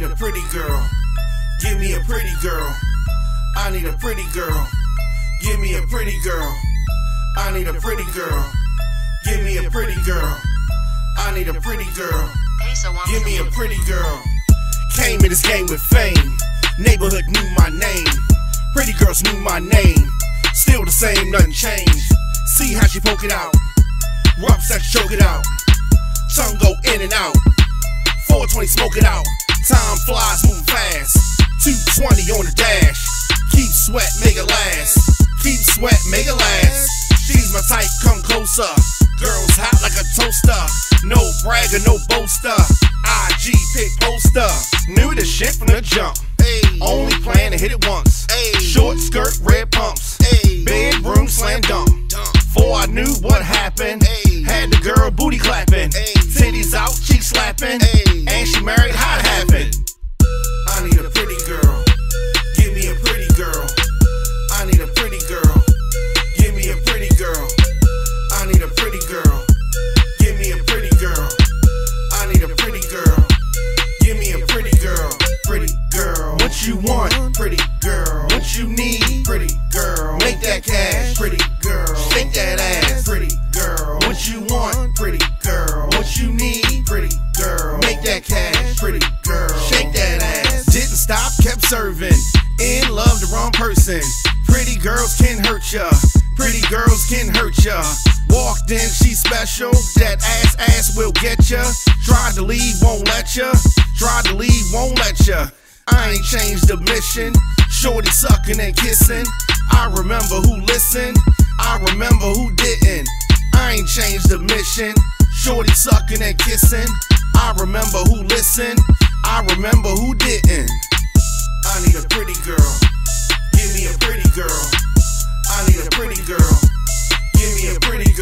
need a pretty girl. Give me a pretty girl. I need a pretty girl. Give me a pretty girl. I need a pretty girl. Give me a pretty girl. I need a pretty girl. Give me a pretty girl. Came in this game with fame. Neighborhood knew my name. Pretty girls knew my name. Still the same, nothing changed. See how she poke it out. Rough sex, choke it out. Tongue go in and out. 420, smoke it out. Time flies, move fast. 220 on the dash. Keep sweat, make it last. Keep sweat, make it last. She's my type, come closer. Girls hot like a toaster. No bragger, no boaster. IG pick poster. Knew this shit from the jump. Ay. Only plan to hit it once. Ay. Short skirt, red pumps. Ay. Bedroom slam dunk. Before I knew what happened. Ay. Had the girl booty clapping. Ay. Titties out, cheek slapping. Ay. And she married, how'd it happen? I need a pretty girl. Give me a pretty girl. I need a pretty girl. Give me a pretty girl. I need a pretty girl. Give me a pretty girl. I need a pretty girl. Give me a pretty girl. Pretty girl. What you want? Pretty girl. What you need? Pretty girl. Make that cash. Pretty girl. Shake that ass. Pretty girl. What you want? Pretty girl. What you need? Pretty girl. Make that cash. Pretty girl. Shake that ass. Didn't stop, kept serving. In love, the wrong person. Pretty girls can hurt ya. Pretty girls can hurt ya. Walked in, she special. That ass will get ya. Tried to leave, won't let ya. Tried to leave, won't let ya. I ain't changed the mission. Shorty sucking and kissing. I remember who listened. I remember who didn't. I ain't changed the mission. Shorty sucking and kissing. I remember who listened. I remember who didn't. I need a pretty girl. Give me a pretty girl. I need a pretty girl. Give me a pretty girl.